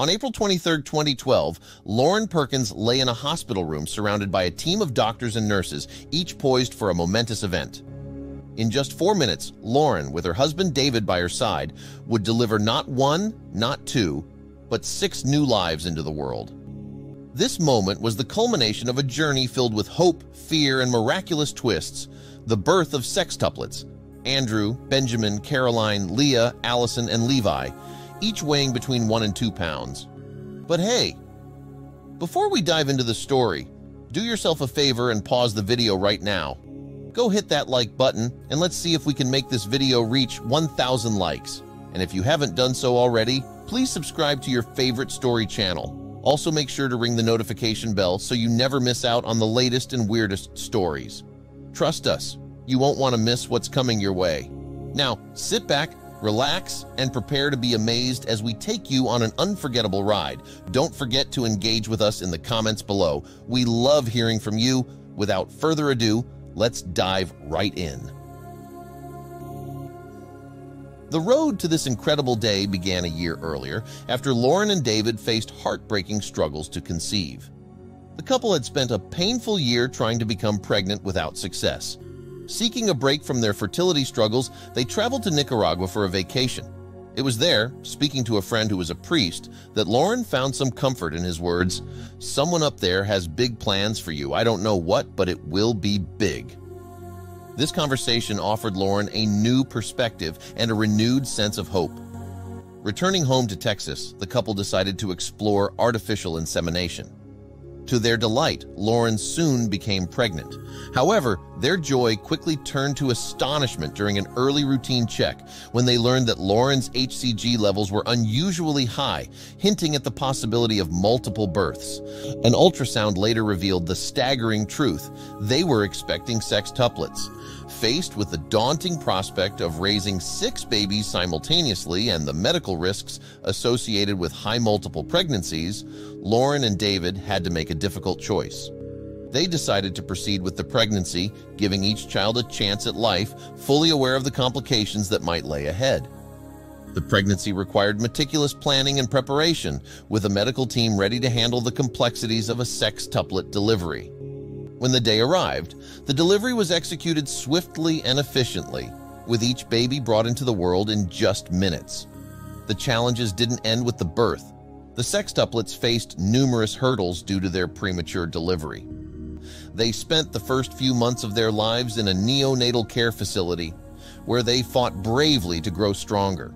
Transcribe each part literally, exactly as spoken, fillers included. On April twenty-third, twenty twelve, Lauren Perkins lay in a hospital room surrounded by a team of doctors and nurses, each poised for a momentous event. In just four minutes, Lauren, with her husband David by her side, would deliver not one, not two, but six new lives into the world. This moment was the culmination of a journey filled with hope, fear, and miraculous twists, the birth of sextuplets, Andrew, Benjamin, Caroline, Leah, Allison, and Levi, each weighing between one and two pounds. But hey, before we dive into the story, do yourself a favor and pause the video right now. Go hit that like button and let's see if we can make this video reach one thousand likes. And if you haven't done so already, please subscribe to your favorite story channel. Also make sure to ring the notification bell so you never miss out on the latest and weirdest stories. Trust us, you won't want to miss what's coming your way. Now, sit back, relax, and prepare to be amazed as we take you on an unforgettable ride. Don't forget to engage with us in the comments below. We love hearing from you. Without further ado, let's dive right in. The road to this incredible day began a year earlier, after Lauren and David faced heartbreaking struggles to conceive. The couple had spent a painful year trying to become pregnant without success. Seeking a break from their fertility struggles, they traveled to Nicaragua for a vacation. It was there, speaking to a friend who was a priest, that Lauren found some comfort in his words, "Someone up there has big plans for you. I don't know what, but it will be big." This conversation offered Lauren a new perspective and a renewed sense of hope. Returning home to Texas, the couple decided to explore artificial insemination. To their delight, Lauren soon became pregnant. However, their joy quickly turned to astonishment during an early routine check when they learned that Lauren's H C G levels were unusually high, hinting at the possibility of multiple births. An ultrasound later revealed the staggering truth. They were expecting sextuplets. Faced with the daunting prospect of raising six babies simultaneously and the medical risks associated with high multiple pregnancies, Lauren and David had to make a difficult choice. They decided to proceed with the pregnancy, giving each child a chance at life, fully aware of the complications that might lay ahead. The pregnancy required meticulous planning and preparation, with a medical team ready to handle the complexities of a sextuplet delivery. When the day arrived, the delivery was executed swiftly and efficiently, with each baby brought into the world in just minutes. The challenges didn't end with the birth. The sextuplets faced numerous hurdles due to their premature delivery. They spent the first few months of their lives in a neonatal care facility, where they fought bravely to grow stronger.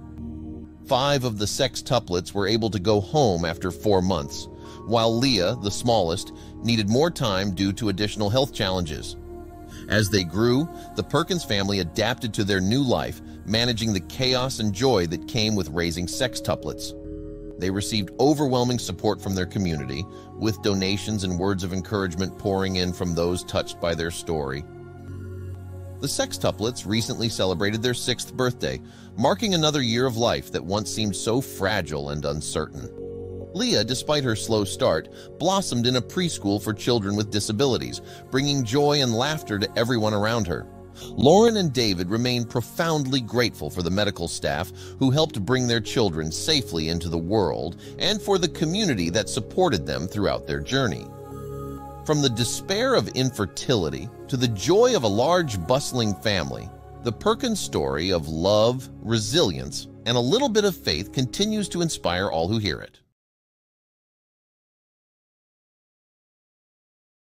Five of the sextuplets were able to go home after four months, while Leah, the smallest, needed more time due to additional health challenges. As they grew, the Perkins family adapted to their new life, managing the chaos and joy that came with raising sextuplets. They received overwhelming support from their community, with donations and words of encouragement pouring in from those touched by their story. The sextuplets recently celebrated their sixth birthday, marking another year of life that once seemed so fragile and uncertain. Leah, despite her slow start, blossomed in a preschool for children with disabilities, bringing joy and laughter to everyone around her. Lauren and David remain profoundly grateful for the medical staff who helped bring their children safely into the world and for the community that supported them throughout their journey. From the despair of infertility to the joy of a large, bustling family, the Perkins story of love, resilience, and a little bit of faith continues to inspire all who hear it.